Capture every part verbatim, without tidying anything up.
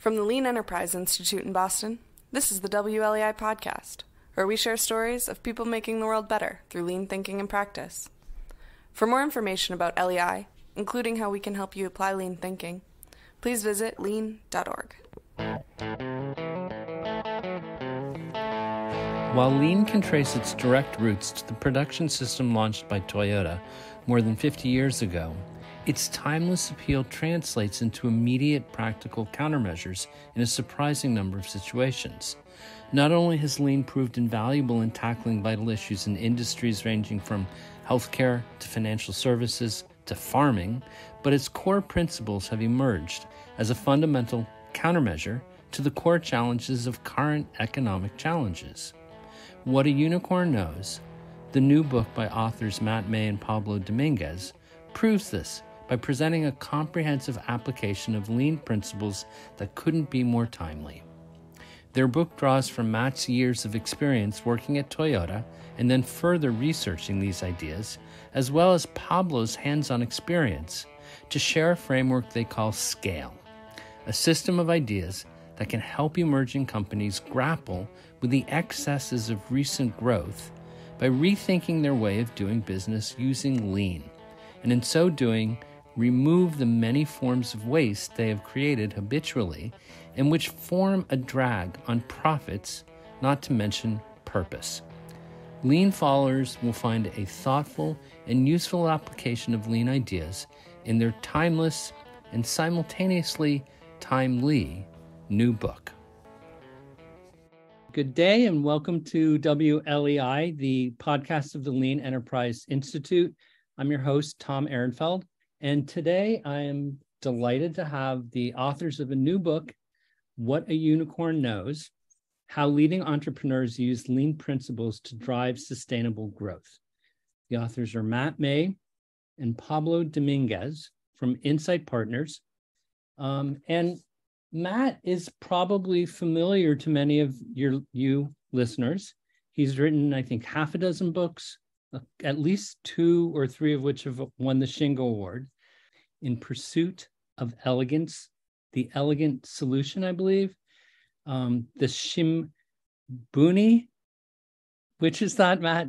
From the Lean Enterprise Institute in Boston, this is the W L E I podcast, where we share stories of people making the world better through lean thinking and practice. For more information about L E I, including how we can help you apply lean thinking, please visit lean dot org. While lean can trace its direct roots to the production system launched by Toyota more than fifty years ago, its timeless appeal translates into immediate practical countermeasures in a surprising number of situations. Not only has Lean proved invaluable in tackling vital issues in industries ranging from healthcare to financial services to farming, but its core principles have emerged as a fundamental countermeasure to the core challenges of current economic challenges. What a Unicorn Knows, the new book by authors Matt May and Pablo Dominguez, proves this by presenting a comprehensive application of lean principles that couldn't be more timely. Their book draws from Matt's years of experience working at Toyota and then further researching these ideas, as well as Pablo's hands-on experience, to share a framework they call SCALE, a system of ideas that can help emerging companies grapple with the excesses of recent growth by rethinking their way of doing business using lean, and in so doing, remove the many forms of waste they have created habitually and which form a drag on profits, not to mention purpose. Lean followers will find a thoughtful and useful application of lean ideas in their timeless and simultaneously timely new book. Good day and welcome to W L E I, the podcast of the Lean Enterprise Institute. I'm your host, Tom Ehrenfeld, and today I am delighted to have the authors of a new book, What a Unicorn Knows, How Leading Entrepreneurs Use Lean Principles to Drive Sustainable Growth. The authors are Matt May and Pablo Dominguez from Insight Partners. Um, and Matt is probably familiar to many of your you listeners. He's written, I think, half a dozen books, at least two or three of which have won the Shingo Award. In Pursuit of Elegance, The Elegant Solution, I believe, um, the Shibumi, which is that, Matt?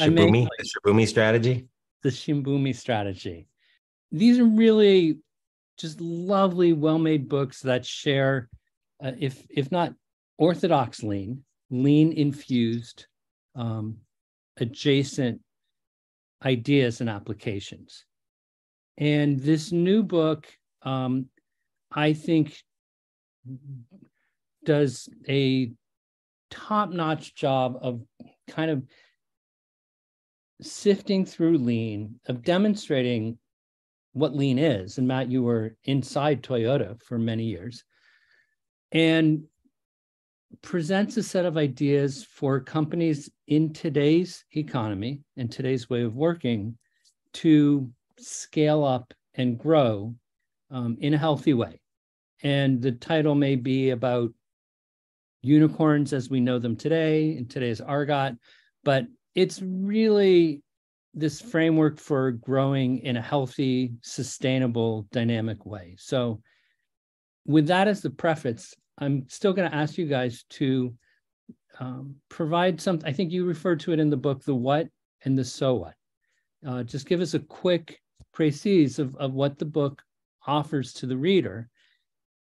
Shibumi, the Shibumi strategy? The Shibumi strategy. These are really just lovely, well-made books that share, uh, if, if not orthodox lean, lean-infused, um, adjacent ideas and applications. And this new book, um, I think, does a top-notch job of kind of sifting through lean, of demonstrating what lean is. And Matt, you were inside Toyota for many years, and presents a set of ideas for companies in today's economy and today's way of working to scale up and grow um, in a healthy way. And the title may be about unicorns as we know them today in today's Argot, but it's really this framework for growing in a healthy, sustainable, dynamic way. So with that as the preface, I'm still going to ask you guys to um, provide some, I think you referred to it in the book, the what and the so what. Uh, just give us a quick précis of, of what the book offers to the reader.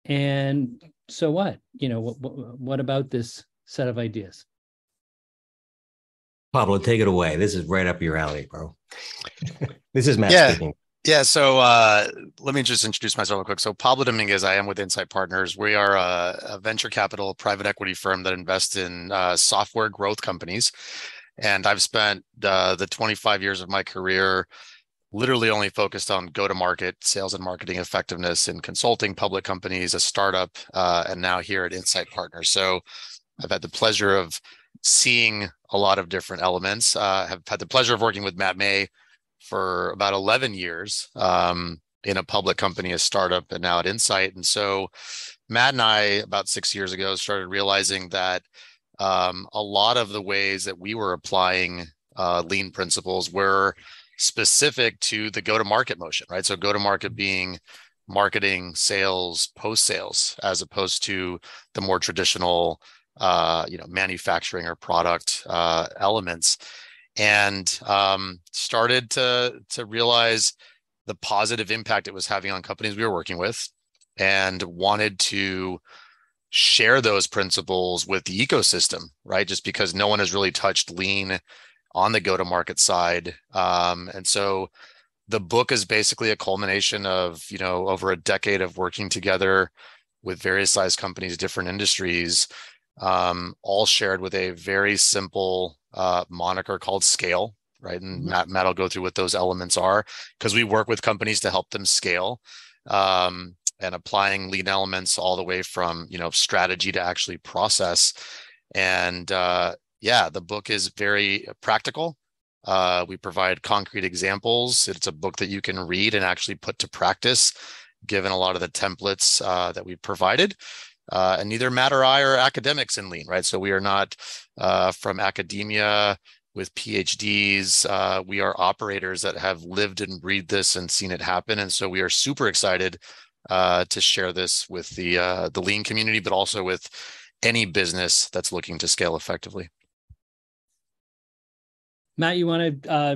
And so what? You know, what, what, what about this set of ideas? Pablo, take it away. This is right up your alley, bro. This is Matt yeah. speaking. Yeah, so uh, let me just introduce myself real quick. So Pablo Dominguez, I am with Insight Partners. We are a, a venture capital private equity firm that invests in uh, software growth companies. And I've spent uh, the twenty-five years of my career literally only focused on go-to-market, sales and marketing effectiveness in consulting, public companies, a startup, uh, and now here at Insight Partners. So I've had the pleasure of seeing a lot of different elements. Uh, I've had the pleasure of working with Matt May for about eleven years um, in a public company, a startup, and now at Insight. And so Matt and I, about six years ago, started realizing that um, a lot of the ways that we were applying uh, lean principles were specific to the go-to-market motion, right? So go-to-market being marketing, sales, post-sales, as opposed to the more traditional, uh, you know, manufacturing or product uh, elements, and um, started to to realize the positive impact it was having on companies we were working with, and wanted to share those principles with the ecosystem, right? Just because no one has really touched lean on the go-to-market side, um, and so the book is basically a culmination of, you know, over a decade of working together with various size companies, different industries, um, all shared with a very simple uh, moniker called scale, right? And mm-hmm. Matt, Matt will go through what those elements are, because we work with companies to help them scale, um, and applying lean elements all the way from, you know, strategy to actually process. And uh, yeah, the book is very practical. Uh, we provide concrete examples. It's a book that you can read and actually put to practice, given a lot of the templates uh, that we provided. Uh, and neither Matt or I are academics in lean, right? So we are not uh, from academia with P H Ds. Uh, we are operators that have lived and breathed this and seen it happen. And so we are super excited uh, to share this with the uh, the lean community, but also with any business that's looking to scale effectively. Matt, you want to uh,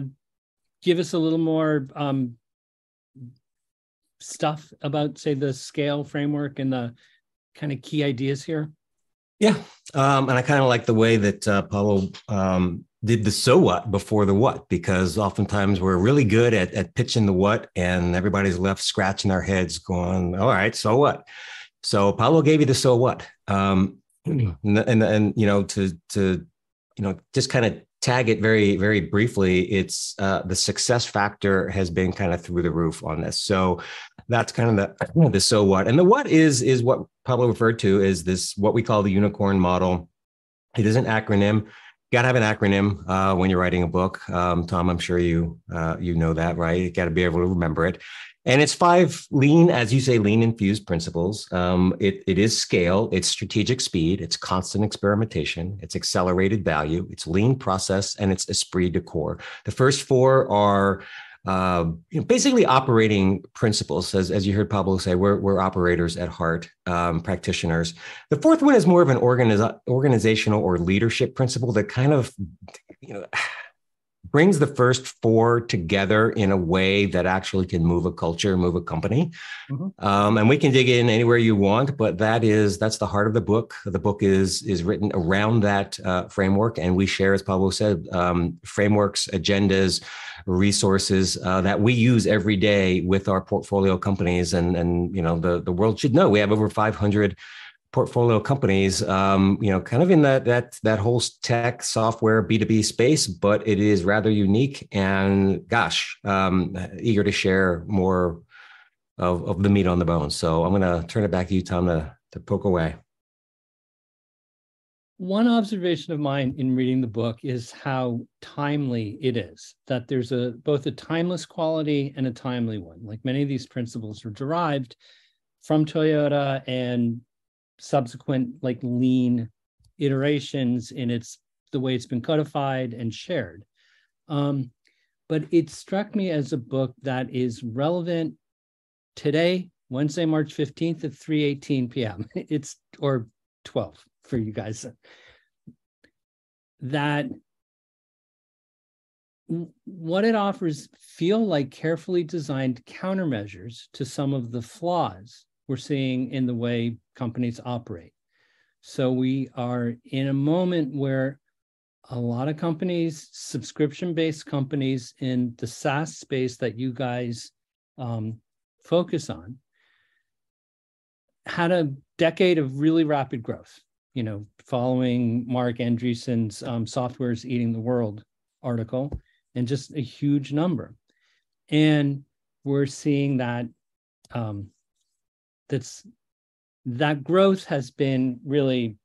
give us a little more um, stuff about, say, the scale framework and the kind of key ideas here? Yeah, um, and I kind of like the way that uh, Pablo um, did the so what before the what, because oftentimes we're really good at, at pitching the what, and everybody's left scratching their heads going, all right, so what? So Pablo gave you the so what. Um, and, and, and, you know, to, to you know, just kind of tag it very, very briefly, it's uh, the success factor has been kind of through the roof on this. So that's kind of the, the so what. And the what is, is what Pablo referred to as this, what we call the unicorn model. It is an acronym. You got to have an acronym uh, when you're writing a book. Um, Tom, I'm sure you, uh, you know that, right? You got to be able to remember it. And it's five lean, as you say, lean infused principles. Um, it, it is scale, it's strategic speed, it's constant experimentation, it's accelerated value, it's lean process, and it's esprit de corps. The first four are uh, you know, basically operating principles. As, as you heard Pablo say, we're, we're operators at heart, um, practitioners. The fourth one is more of an organiz- organizational or leadership principle that kind of, you know, brings the first four together in a way that actually can move a culture, move a company. Mm-hmm. Um, and we can dig in anywhere you want, but that is, that's the heart of the book. The book is, is written around that uh, framework. And we share, as Pablo said, um, frameworks, agendas, resources uh, that we use every day with our portfolio companies. And, and you know, the, the world should know we have over five hundred portfolio companies, um, you know, kind of in that that that whole tech software B two B space, but it is rather unique. And gosh, um, eager to share more of, of the meat on the bone. So I'm going to turn it back to you, Tom, to, to poke away. One observation of mine in reading the book is how timely it is. That there's a both a timeless quality and a timely one. Like many of these principles are derived from Toyota and subsequent like lean iterations in its the way it's been codified and shared. Um, but it struck me as a book that is relevant today, Wednesday, March fifteenth at three eighteen p.m. It's or twelve for you guys. That what it offers feel like carefully designed countermeasures to some of the flaws we're seeing in the way companies operate. So we are in a moment where a lot of companies, subscription-based companies in the SaaS space that you guys um, focus on, had a decade of really rapid growth, you know, following Mark Andreessen's um, Software's Eating the World article, and just a huge number. And we're seeing that um, that's that growth has been really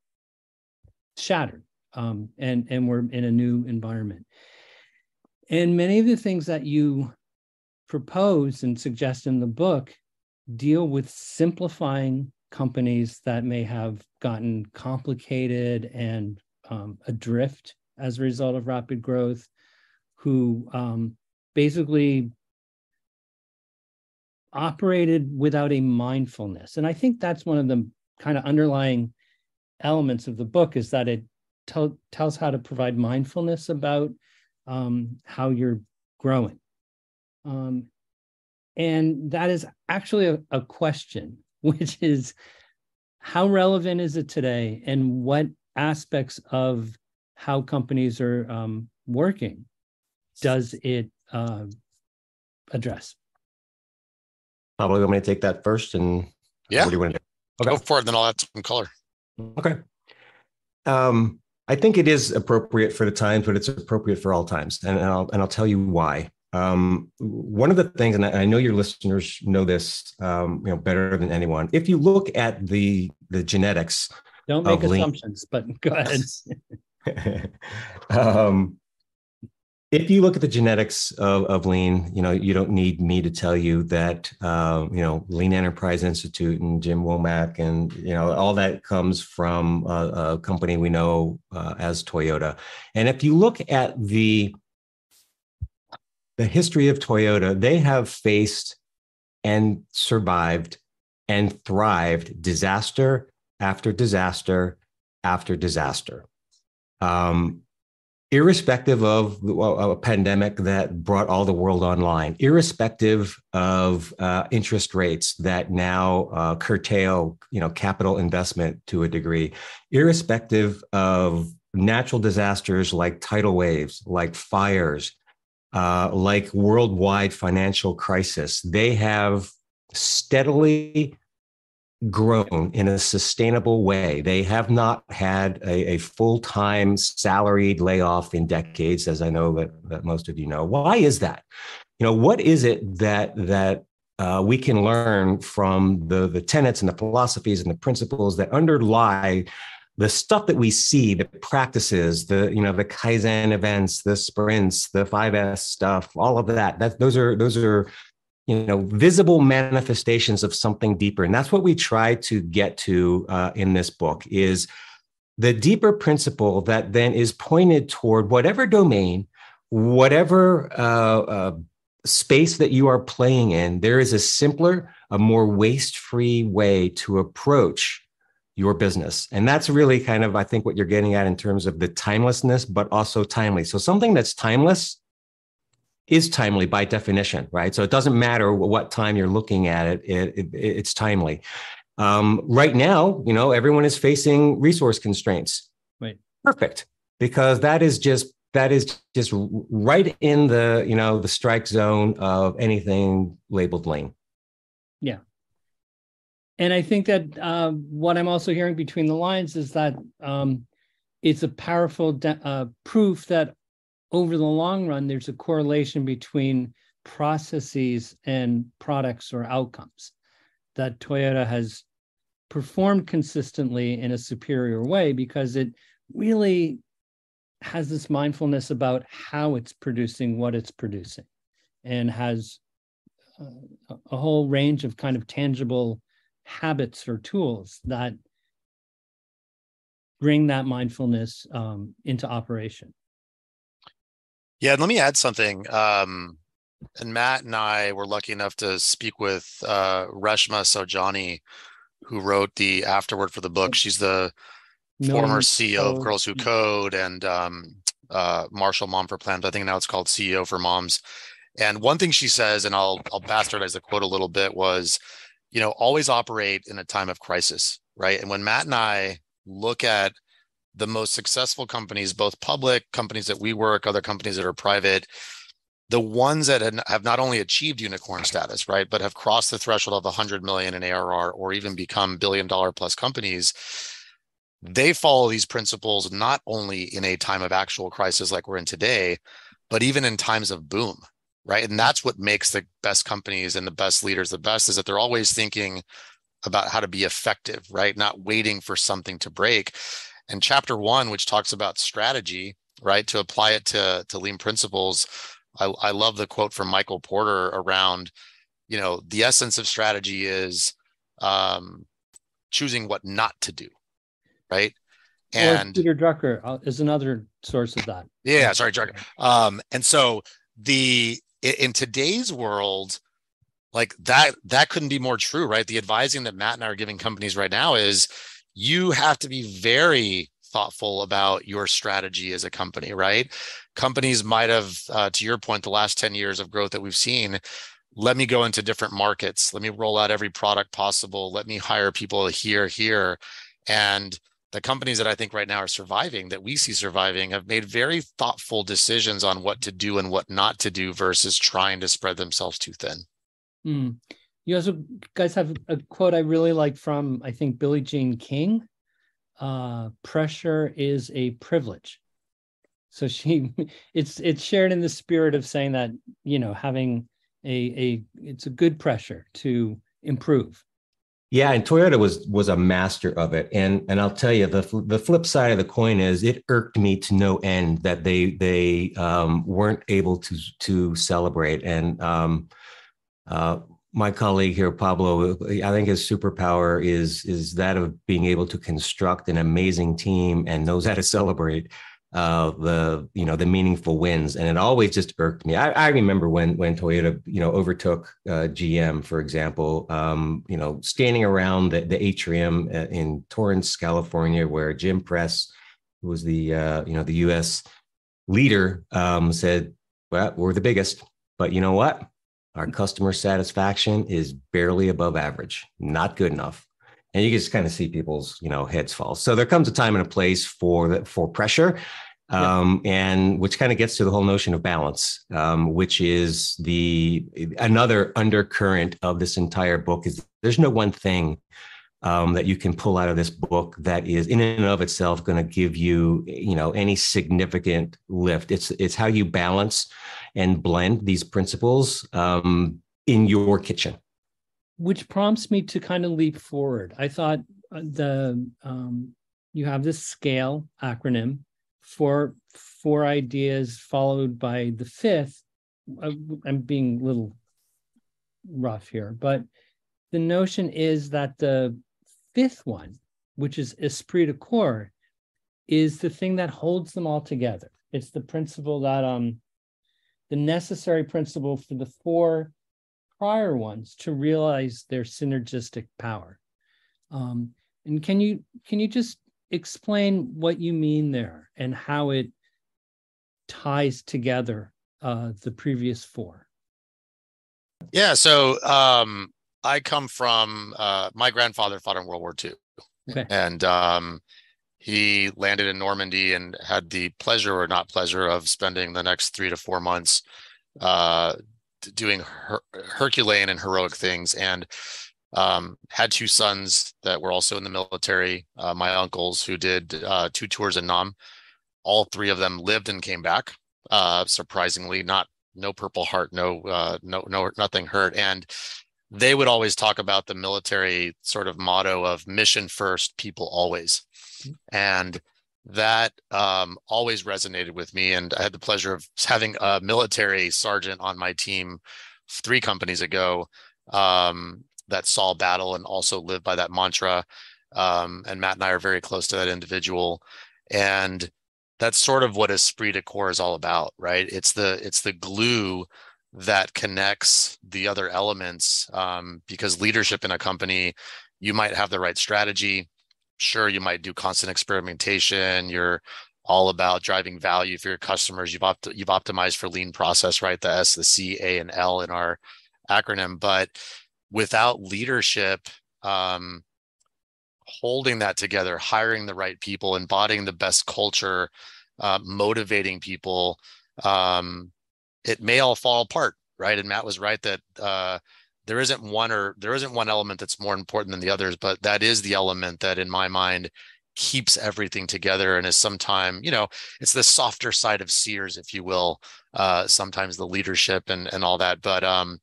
shattered, um, and, and we're in a new environment. And many of the things that you propose and suggest in the book deal with simplifying companies that may have gotten complicated and um, adrift as a result of rapid growth, who um, basically operated without a mindfulness. And I think that's one of the kind of underlying elements of the book, is that it tell, tells how to provide mindfulness about um, how you're growing. Um, and that is actually a, a question, which is, how relevant is it today, and what aspects of how companies are um, working does it uh, address? Pablo, you want me to take that first? And yeah, what do you want to do? Okay. Go for it, then I'll add some color. Okay. Um, I think it is appropriate for the times, but it's appropriate for all times. And, and, I'll, and I'll tell you why. Um, one of the things, and I, and I know your listeners know this um, you know, better than anyone, if you look at the, the genetics. Don't make assumptions, lean, but go ahead. um, If you look at the genetics of, of Lean, you know, you don't need me to tell you that, uh, you know, Lean Enterprise Institute and Jim Womack and, you know, all that comes from a, a company we know uh, as Toyota. And if you look at the, the history of Toyota, they have faced and survived and thrived disaster after disaster after disaster. Um, Irrespective of a pandemic that brought all the world online, irrespective of uh, interest rates that now uh, curtail, you know, capital investment to a degree, irrespective of natural disasters like tidal waves, like fires, uh, like worldwide financial crisis, they have steadily grown in a sustainable way. They have not had a, a full-time salaried layoff in decades, as I know that, that most of you know. Why is that? You know, what is it that that uh, we can learn from the, the tenets and the philosophies and the principles that underlie the stuff that we see, the practices, the, you know, the Kaizen events, the sprints, the five S stuff, all of that. That those are those are you know, visible manifestations of something deeper. And that's what we try to get to uh, in this book, is the deeper principle that then is pointed toward whatever domain, whatever uh, uh, space that you are playing in. There is a simpler, a more waste-free way to approach your business. And that's really kind of, I think, what you're getting at in terms of the timelessness, but also timely. So something that's timeless is timely by definition, right? So it doesn't matter what time you're looking at it, it, it it's timely. Um, right now, you know, everyone is facing resource constraints. Right. Perfect, because that is just that is just right in the, you know, the strike zone of anything labeled Lean. Yeah. And I think that uh, what I'm also hearing between the lines is that um, it's a powerful de- uh, proof that over the long run, there's a correlation between processes and products or outcomes, that Toyota has performed consistently in a superior way because it really has this mindfulness about how it's producing what it's producing, and has uh, a whole range of kind of tangible habits or tools that bring that mindfulness um, into operation. Yeah, and let me add something. Um, and Matt and I were lucky enough to speak with uh, Reshma Sojani, who wrote the afterword for the book. She's the no, former C E O so... of Girls Who Code and um, uh, Marshall Mom for Plans. I think now it's called C E O for Moms. And one thing she says, and I'll I'll bastardize the quote a little bit, was, you know, always operate in a time of crisis, right? And when Matt and I look at the most successful companies, both public companies that we work, other companies that are private, the ones that have not only achieved unicorn status, right, but have crossed the threshold of one hundred million in A R R or even become billion dollar plus companies, they follow these principles not only in a time of actual crisis like we're in today, but even in times of boom, right? And that's what makes the best companies and the best leaders the best, is that they're always thinking about how to be effective, right? Not waiting for something to break. And chapter one, which talks about strategy, right, to apply it to, to lean principles, I, I love the quote from Michael Porter around, you know, the essence of strategy is um, choosing what not to do, right? And Peter Drucker is another source of that. Yeah, sorry, Drucker. Um, and so the in today's world, Like that, that couldn't be more true, right? The advising that Matt and I are giving companies right now is you have to be very thoughtful about your strategy as a company, right? Companies might have, uh, to your point, the last ten years of growth that we've seen, let me go into different markets. Let me roll out every product possible. Let me hire people here, here. And the companies that I think right now are surviving, that we see surviving, have made very thoughtful decisions on what to do and what not to do versus trying to spread themselves too thin. Mm. You also guys have a quote I really like from, I think, Billie Jean King. Uh, pressure is a privilege. So she, it's it's shared in the spirit of saying that, you know, having a, a it's a good pressure to improve. Yeah, and Toyota was was a master of it, and and I'll tell you the the flip side of the coin is it irked me to no end that they they um, weren't able to to celebrate. And um, uh, my colleague here, Pablo, I think his superpower is is that of being able to construct an amazing team and knows how to celebrate uh, the you know the meaningful wins. And it always just irked me. I, I remember when when Toyota you know overtook uh, G M, for example, um, you know standing around the, the atrium in Torrance, California, where Jim Press, who was the uh, you know the U S leader, um, said, "Well, we're the biggest, but you know what? Our customer satisfaction is barely above average. Not good enough." And you can just kind of see people's, you know, heads fall. So there comes a time and a place for the, for pressure, um, yeah. and which kind of gets to the whole notion of balance, um, which is the another undercurrent of this entire book. Is there's no one thing um, that you can pull out of this book that is in and of itself going to give you, you know, any significant lift. It's it's how you balance and blend these principles um, in your kitchen. Which prompts me to kind of leap forward. I thought the um, you have this scale acronym for four ideas followed by the fifth. I'm being a little rough here, but the notion is that the fifth one, which is esprit de corps, is the thing that holds them all together. It's the principle that um, the necessary principle for the four prior ones to realize their synergistic power. Um, and can you can you just explain what you mean there and how it ties together uh, the previous four? Yeah, so um, I come from, uh, my grandfather fought in World War Two. Okay. And um, he landed in Normandy and had the pleasure or not pleasure of spending the next three to four months uh, doing her, Herculean and heroic things, and um, had two sons that were also in the military, uh, my uncles, who did uh, two tours in Nam. All three of them lived and came back, uh, surprisingly, not no Purple Heart, no, uh, no, no, nothing hurt. And they would always talk about the military sort of motto of mission first, people always. And that um, always resonated with me. And I had the pleasure of having a military sergeant on my team three companies ago um, that saw battle and also lived by that mantra. Um, and Matt and I are very close to that individual. And that's sort of what esprit de corps is all about, right? It's the, it's the glue that connects the other elements, um, because leadership in a company, you might have the right strategy. Sure, you might do constant experimentation. You're all about driving value for your customers. You've opt- you've optimized for lean process, right? The S, the C, A, and L in our acronym. But without leadership, um, holding that together, hiring the right people, embodying the best culture, uh, motivating people, um, it may all fall apart, right? And Matt was right that uh, There isn't one or there isn't one element that's more important than the others, but that is the element that in my mind keeps everything together and is sometimes, you know, it's the softer side of Sears, if you will, uh, sometimes the leadership and, and all that. But um,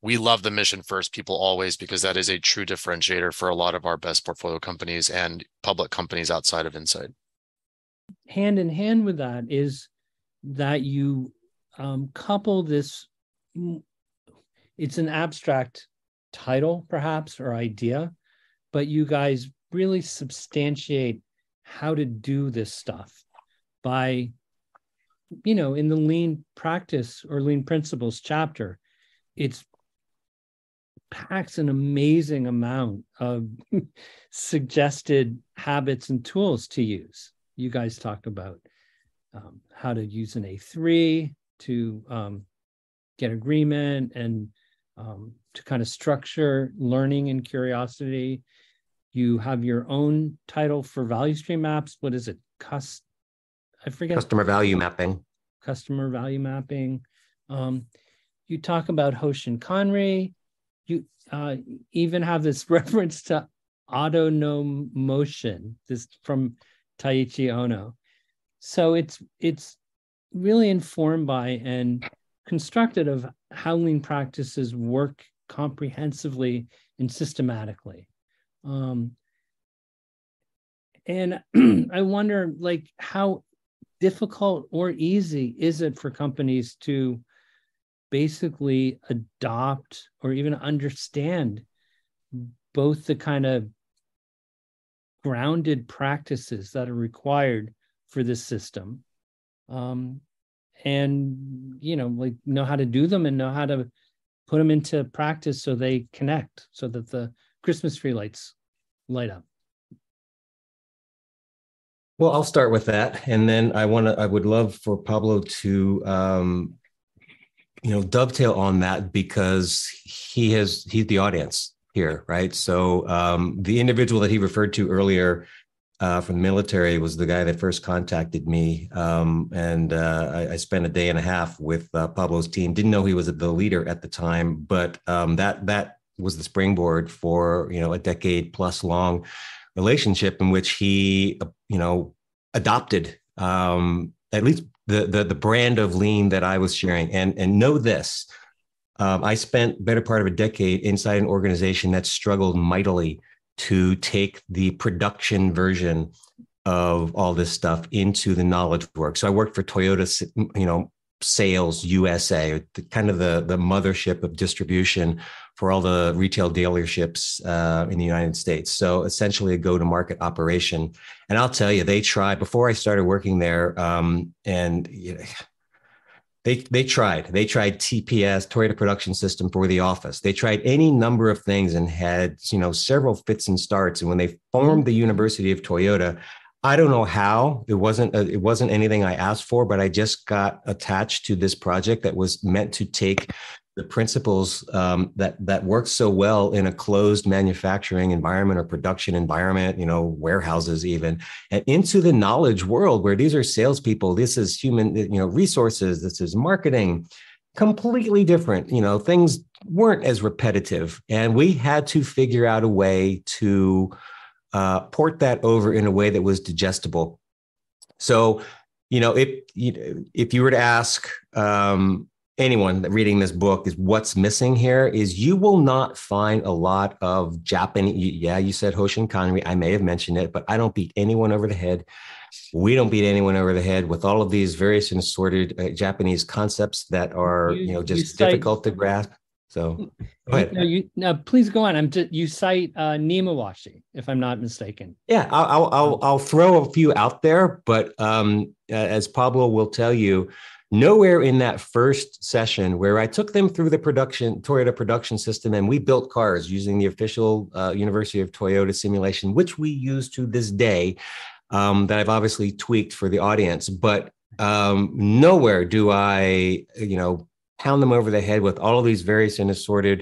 we love the mission first, people always, because that is a true differentiator for a lot of our best portfolio companies and public companies outside of Insight. Hand in hand with that is that you um, couple this. It's an abstract title, perhaps, or idea, but you guys really substantiate how to do this stuff by, you know, in the lean practice or lean principles chapter, it's packs an amazing amount of suggested habits and tools to use. You guys talked about um, how to use an A three to um, get agreement and um, to kind of structure learning and curiosity. You have your own title for value stream maps. What is it? Cust- I forget. Customer value mapping. Customer value mapping. Um, you talk about Hoshin Kanri. You uh, even have this reference to autonomic motion, this from Taiichi Ono. So it's it's really informed by and constructed of how lean practices work comprehensively and systematically. Um, and I wonder, like, how difficult or easy is it for companies to basically adopt or even understand both the kind of grounded practices that are required for this system, um, and, you know, like, know how to do them and know how to put them into practice so they connect, so that the Christmas tree lights light up. Well, I'll start with that, and then I want to. I would love for Pablo to, um, you know, dovetail on that, because he has he's the audience here, right? So um, the individual that he referred to earlier uh, from the military was the guy that first contacted me, um, and uh, I, I spent a day and a half with uh, Pablo's team. Didn't know he was the leader at the time, but um, that that. was the springboard for, you know, a decade plus long relationship in which he, you know, adopted um, at least the, the the brand of lean that I was sharing. And, and know this, um, I spent better part of a decade inside an organization that struggled mightily to take the production version of all this stuff into the knowledge work. So I worked for Toyota, you know, Sales U S A, the, kind of the, the mothership of distribution for all the retail dealerships uh, in the United States. So essentially a go-to-market operation. And I'll tell you, they tried, before I started working there, um, and you know, they they tried. They tried T P S, Toyota Production System for the office. They tried any number of things and had, you know, several fits and starts. And when they formed the University of Toyota, I don't know how, it wasn't it wasn't anything I asked for, but I just got attached to this project that was meant to take the principles um, that that worked so well in a closed manufacturing environment or production environment, you know, warehouses even, and into the knowledge world where these are salespeople, this is human, you know, resources, this is marketing, completely different. You know, things weren't as repetitive, and we had to figure out a way to Uh, port that over in a way that was digestible. So, you know, if you, if you were to ask um, anyone reading this book is what's missing here, is you will not find a lot of Japanese. Yeah, you said Hoshin Kanri. I may have mentioned it, but I don't beat anyone over the head. We don't beat anyone over the head with all of these various and assorted uh, Japanese concepts that are, you, you know, just you difficult cite, to grasp. So, go ahead. No, you, no, please go on. I'm just, you cite uh, Nemawashi, if I'm not mistaken. Yeah, I'll, I'll I'll throw a few out there, but um, as Pablo will tell you, nowhere in that first session where I took them through the production Toyota production system and we built cars using the official uh, University of Toyota simulation, which we use to this day, um, that I've obviously tweaked for the audience, but um, nowhere do I, you know, pound them over the head with all of these various and assorted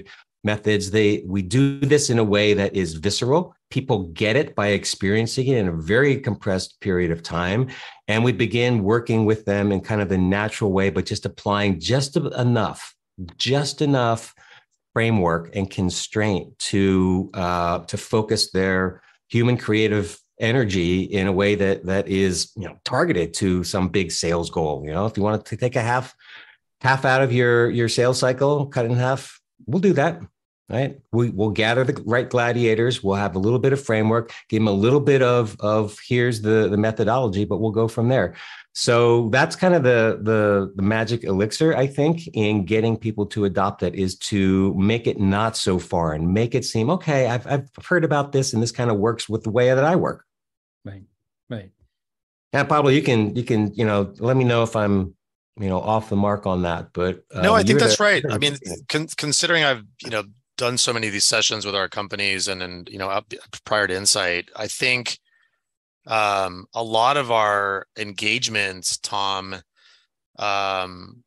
methods. They we do this in a way that is visceral. People get it by experiencing it in a very compressed period of time. And we begin working with them in kind of the natural way, but just applying just enough, just enough framework and constraint to uh, to focus their human creative energy in a way that that is, you know, targeted to some big sales goal. You know, if you want to take a half half out of your, your sales cycle, cut in half, we'll do that, right? We, we'll gather the right gladiators. We'll have a little bit of framework, give them a little bit of, of here's the, the methodology, but we'll go from there. So that's kind of the, the, the magic elixir, I think, in getting people to adopt it, is to make it not so foreign, make it seem, okay, I've, I've heard about this and this kind of works with the way that I work. Right, right. Now, Pablo, you can, you can, you know, let me know if I'm, you know, off the mark on that, but uh, no, I think that's right. I mean, con- considering I've, you know, done so many of these sessions with our companies, and and you know, up, prior to Insight, I think um, a lot of our engagements, Tom, um,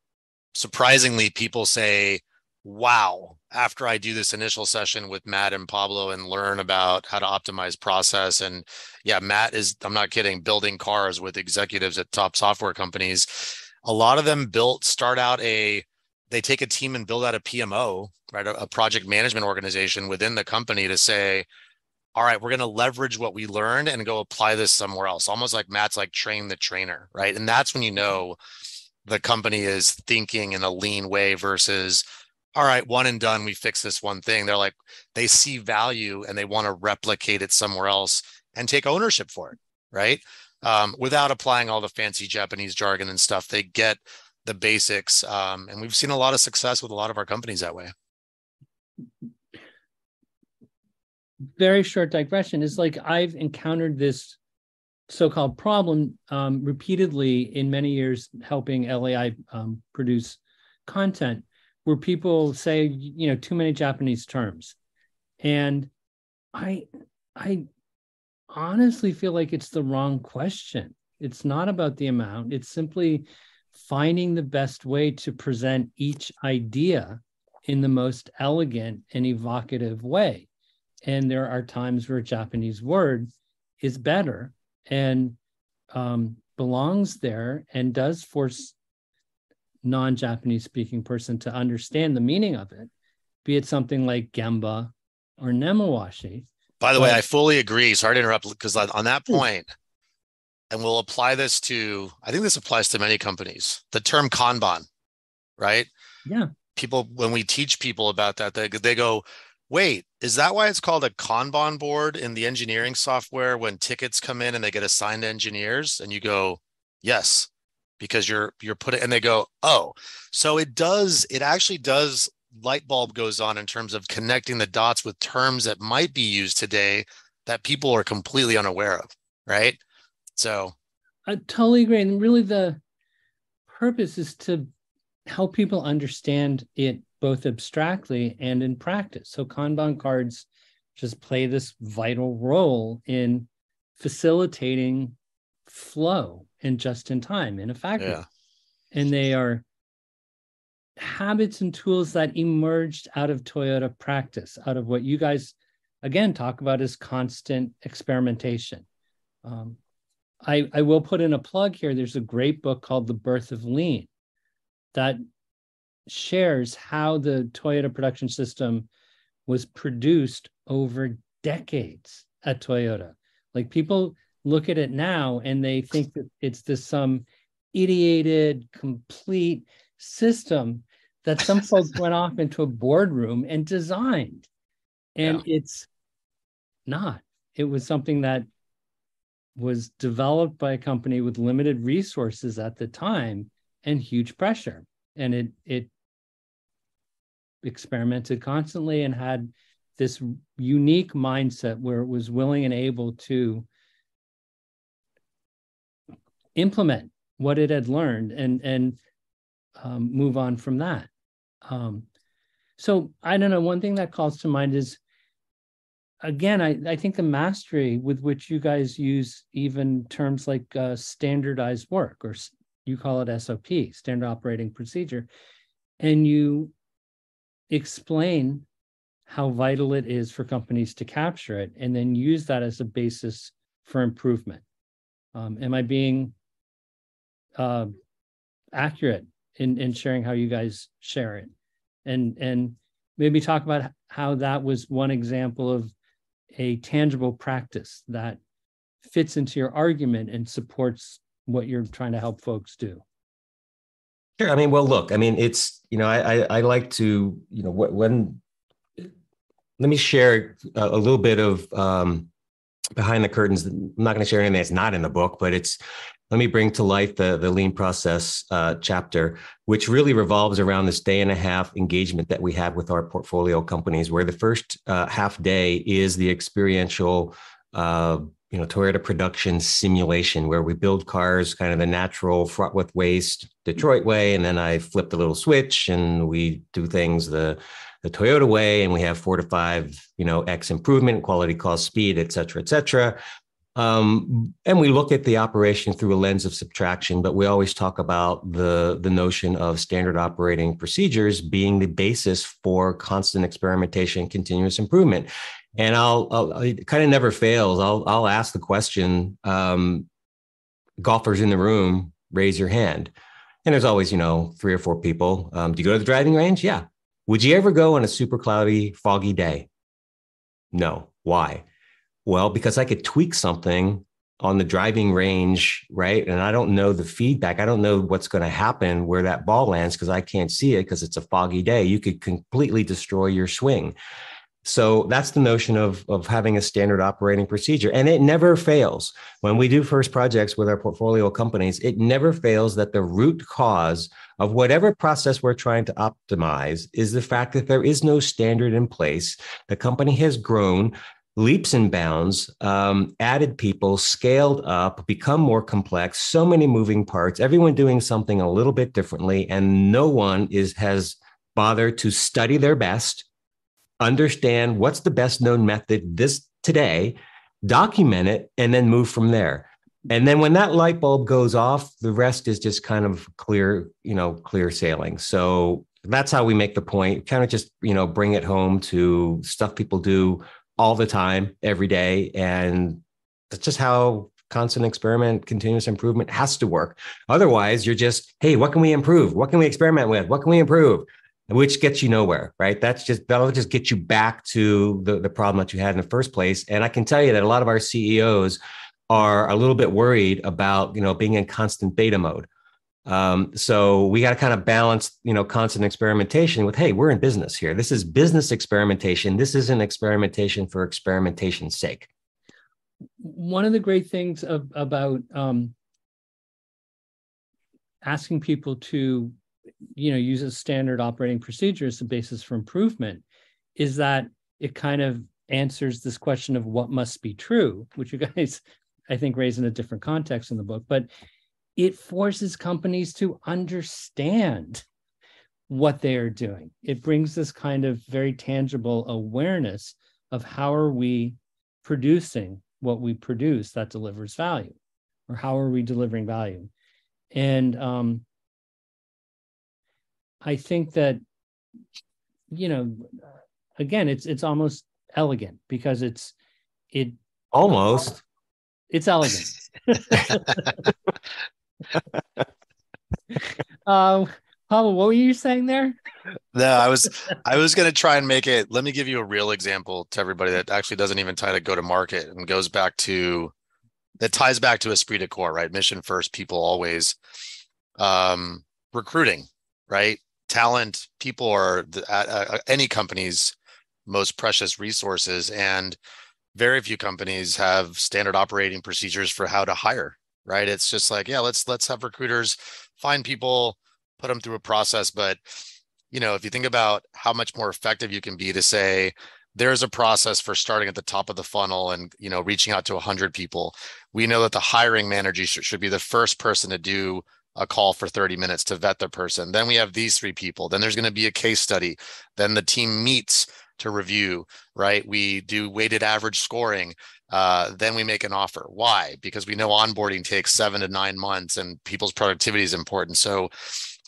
surprisingly, people say, "Wow!" After I do this initial session with Matt and Pablo and learn about how to optimize process, and yeah, Matt is, I'm not kidding, building cars with executives at top software companies. A lot of them built, start out a, they take a team and build out a P M O, right? A, a project management organization within the company to say, all right, we're going to leverage what we learned and go apply this somewhere else. Almost like Matt's like train the trainer, right? And that's when you know the company is thinking in a lean way versus, all right, one and done, we fix this one thing. They're like, they see value and they want to replicate it somewhere else and take ownership for it, right? Um, without applying all the fancy Japanese jargon and stuff, they get the basics. Um, and we've seen a lot of success with a lot of our companies that way. Very short digression. It's like I've encountered this so-called problem um, repeatedly in many years helping L A I um, produce content, where people say, you know, too many Japanese terms. And I, I honestly feel like it's the wrong question. It's not about the amount. It's simply finding the best way to present each idea in the most elegant and evocative way. And there are times where a Japanese word is better and um, belongs there and does force non-Japanese speaking person to understand the meaning of it, be it something like Gemba or Nemawashi. By the but, way, I fully agree. Sorry to interrupt, because on that point, and we'll apply this to, I think this applies to many companies, the term Kanban, right? Yeah. People, when we teach people about that, they, they go, wait, is that why it's called a Kanban board in the engineering software when tickets come in and they get assigned to engineers? And you go, yes. Because you're you're putting, and they go, oh, so it does, it actually does, light bulb goes on in terms of connecting the dots with terms that might be used today that people are completely unaware of, right? So I totally agree. And really the purpose is to help people understand it both abstractly and in practice. So Kanban cards just play this vital role in facilitating flow and just in time in a factory. Yeah. And they are habits and tools that emerged out of Toyota practice, out of what you guys, again, talk about as constant experimentation. Um, I, I will put in a plug here. There's a great book called The Birth of Lean that shares how the Toyota production system was produced over decades at Toyota. Like people look at it now and they think that it's this some um, ideated, complete system that some folks went off into a boardroom and designed. And yeah. It's not. It was something that was developed by a company with limited resources at the time and huge pressure. And it it experimented constantly and had this unique mindset where it was willing and able to implement what it had learned and and um, move on from that. Um, so I don't know, one thing that calls to mind is, again, I, I think the mastery with which you guys use even terms like uh, standardized work, or you call it S O P, standard operating procedure, and you explain how vital it is for companies to capture it and then use that as a basis for improvement. Um, am I being Uh, accurate in, in sharing how you guys share it? And, and maybe talk about how that was one example of a tangible practice that fits into your argument and supports what you're trying to help folks do. Sure. I mean, well, look, I mean, it's, you know, I, I, I like to, you know, when, let me share a, a little bit of um, behind the curtains. I'm not going to share anything that's not in the book, but it's, let me bring to life the, the lean process uh, chapter, which really revolves around this day and a half engagement that we have with our portfolio companies, where the first uh, half day is the experiential, uh, you know, Toyota production simulation, where we build cars kind of the natural, fraught with waste Detroit way. And then I flip the little switch and we do things the the Toyota way, and we have four to five, you know, X improvement, quality, cost, speed, et cetera, et cetera. Um, and we look at the operation through a lens of subtraction, but we always talk about the, the notion of standard operating procedures being the basis for constant experimentation, continuous improvement. And I'll, I'll it kind of never fails. I'll, I'll ask the question, um, golfers in the room, raise your hand. And there's always, you know, three or four people. Um, do you go to the driving range? Yeah. Would you ever go on a super cloudy, foggy day? No. Why? Well, because I could tweak something on the driving range, right? And I don't know the feedback. I don't know what's going to happen where that ball lands because I can't see it because it's a foggy day. You could completely destroy your swing. So that's the notion of, of having a standard operating procedure. And it never fails. When we do first projects with our portfolio companies, it never fails that the root cause of whatever process we're trying to optimize is the fact that there is no standard in place. The company has grown leaps and bounds, um, added people, scaled up, become more complex, so many moving parts, everyone doing something a little bit differently, and no one is has bothered to study their best, understand what's the best known method this today, document it, and then move from there. And then when that light bulb goes off, the rest is just kind of clear, you know, clear sailing. So that's how we make the point, kind of just, you know, bring it home to stuff people do all the time, every day. And that's just how constant experiment, continuous improvement has to work. Otherwise, you're just, hey, what can we improve? What can we experiment with? What can we improve? Which gets you nowhere, right? That's just, that'll just get you back to the, the problem that you had in the first place. And I can tell you that a lot of our C E Os are a little bit worried about, you know, being in constant beta mode. Um, so we got to kind of balance, you know, constant experimentation with, hey, we're in business here. This is business experimentation. This isn't experimentation for experimentation's sake. One of the great things of, about um, asking people to, you know, use a standard operating procedure as the basis for improvement is that it kind of answers this question of what must be true, which you guys, I think, raise in a different context in the book. But it forces companies to understand what they are doing. It brings this kind of very tangible awareness of how are we producing what we produce that delivers value, or how are we delivering value? And um, I think that, you know, again, it's it's almost elegant because it's it almost it's elegant. um Pablo, what were you saying there? No, I was I was gonna try and make it, let me give you a real example to everybody that actually doesn't even tie to go to market and goes back to that ties back to esprit de corps, right? Mission first, people always. Um recruiting, right? Talent, people are the, uh, any company's most precious resources, and very few companies have standard operating procedures for how to hire, right? It's just like, yeah, let's let's have recruiters find people, put them through a process. But, you know, if you think about how much more effective you can be to say, there's a process for starting at the top of the funnel and, you know, reaching out to one hundred people. We know that the hiring manager should, should be the first person to do a call for thirty minutes to vet the person. Then we have these three people. Then there's going to be a case study. Then the team meets to review, right? We do weighted average scoring. Uh, then we make an offer. Why? Because we know onboarding takes seven to nine months and people's productivity is important. So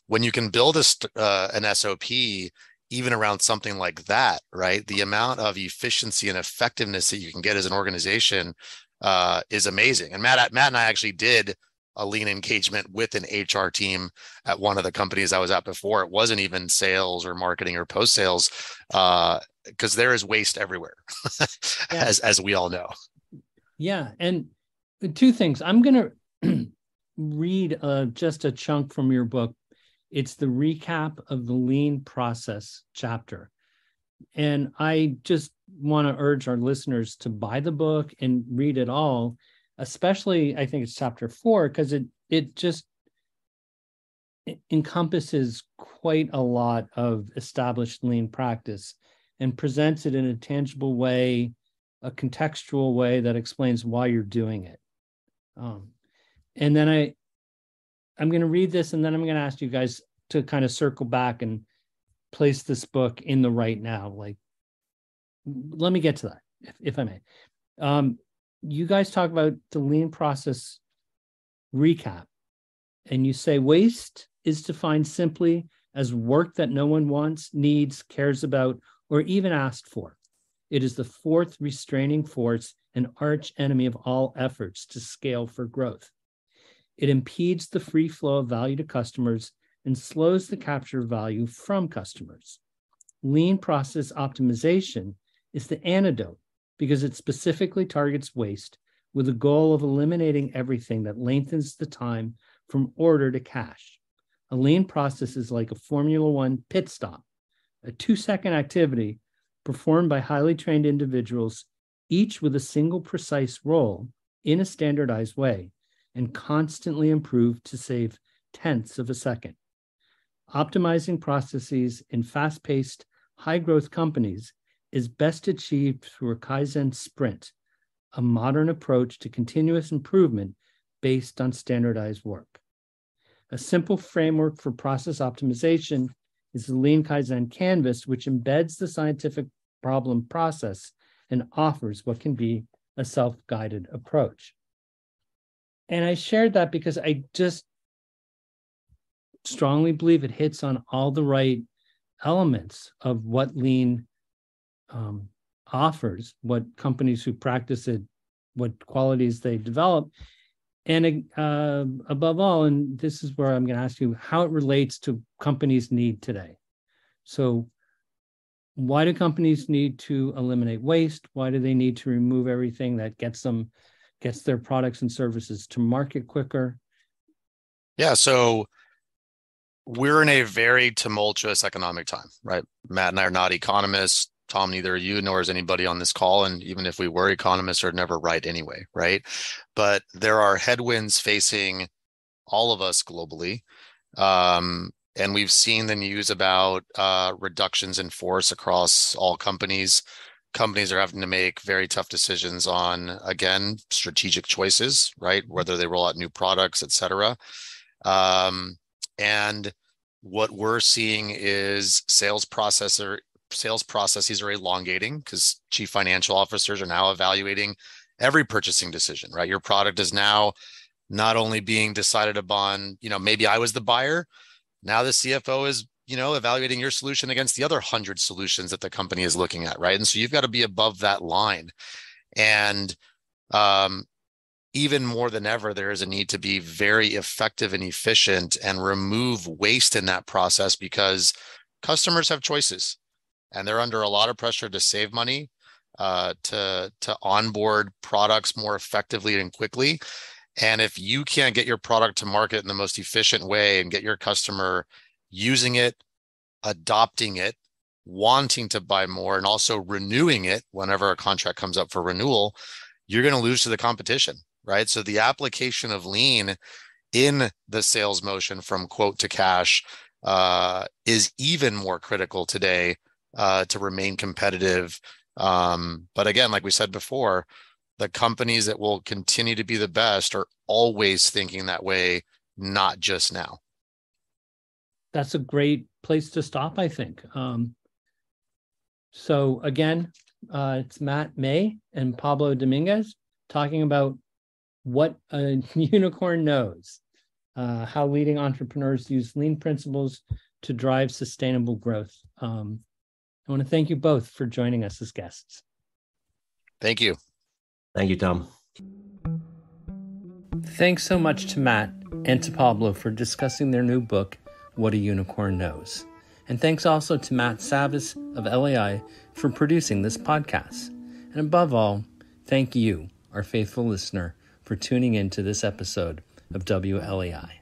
when you can build a, uh, an S O P, even around something like that, right? The amount of efficiency and effectiveness that you can get as an organization uh, is amazing. And Matt, Matt and I actually did a lean engagement with an H R team at one of the companies I was at before. It wasn't even sales or marketing or post sales, uh, because there is waste everywhere, yeah. as as we all know. Yeah, and two things. I'm going to read uh, just a chunk from your book. It's the recap of the lean process chapter. And I just want to urge our listeners to buy the book and read it all. Especially, I think it's chapter four, because it it just it encompasses quite a lot of established lean practice and presents it in a tangible way, a contextual way that explains why you're doing it. Um, and then I, I'm going to read this, and then I'm going to ask you guys to kind of circle back and place this book in the right now. Like, let me get to that, if, if I may. Um, you guys talk about the lean process recap, and you say waste is defined simply as work that no one wants, needs, cares about, or even asked for. It is the fourth restraining force and arch enemy of all efforts to scale for growth. It impedes the free flow of value to customers and slows the capture of value from customers. Lean process optimization is the antidote because it specifically targets waste with the goal of eliminating everything that lengthens the time from order to cash. A lean process is like a Formula One pit stop, a two-second activity performed by highly trained individuals, each with a single precise role in a standardized way, and constantly improved to save tenths of a second. Optimizing processes in fast-paced, high-growth companies is best achieved through a Kaizen sprint, a modern approach to continuous improvement based on standardized work. A simple framework for process optimization is the Lean Kaizen Canvas, which embeds the scientific problem process and offers what can be a self-guided approach. And I shared that because I just strongly believe it hits on all the right elements of what lean um, offers, what companies who practice it, what qualities they develop. And uh, above all, and this is where I'm going to ask you how it relates to companies' need today. So why do companies need to eliminate waste? Why do they need to remove everything that gets them, gets their products and services to market quicker? Yeah, so we're in a very tumultuous economic time, right? Matt and I are not economists. Tom, neither are you nor is anybody on this call. And even if we were economists, are never right anyway, right? But there are headwinds facing all of us globally. Um, and we've seen the news about uh, reductions in force across all companies. Companies are having to make very tough decisions on, again, strategic choices, right? Whether they roll out new products, et cetera. Um, and what we're seeing is sales processor sales processes are elongating because chief financial officers are now evaluating every purchasing decision, right? Your product is now not only being decided upon, you know, maybe I was the buyer. Now the C F O is, you know, evaluating your solution against the other hundred solutions that the company is looking at, right? And so you've got to be above that line. And um, even more than ever, there is a need to be very effective and efficient and remove waste in that process because customers have choices. And they're under a lot of pressure to save money, uh, to, to onboard products more effectively and quickly. And if you can't get your product to market in the most efficient way and get your customer using it, adopting it, wanting to buy more, and also renewing it whenever a contract comes up for renewal, you're going to lose to the competition, right? So the application of lean in the sales motion from quote to cash uh, is even more critical today. Uh, to remain competitive. Um, but again, like we said before, the companies that will continue to be the best are always thinking that way, not just now. That's a great place to stop, I think. Um, so again, uh, it's Matt May and Pablo Dominguez talking about what a unicorn knows, uh, how leading entrepreneurs use lean principles to drive sustainable growth. Um, I want to thank you both for joining us as guests. Thank you. Thank you, Tom. Thanks so much to Matt and to Pablo for discussing their new book, What a Unicorn Knows. And thanks also to Matt Savas of L A I for producing this podcast. And above all, thank you, our faithful listener, for tuning in to this episode of W L E I.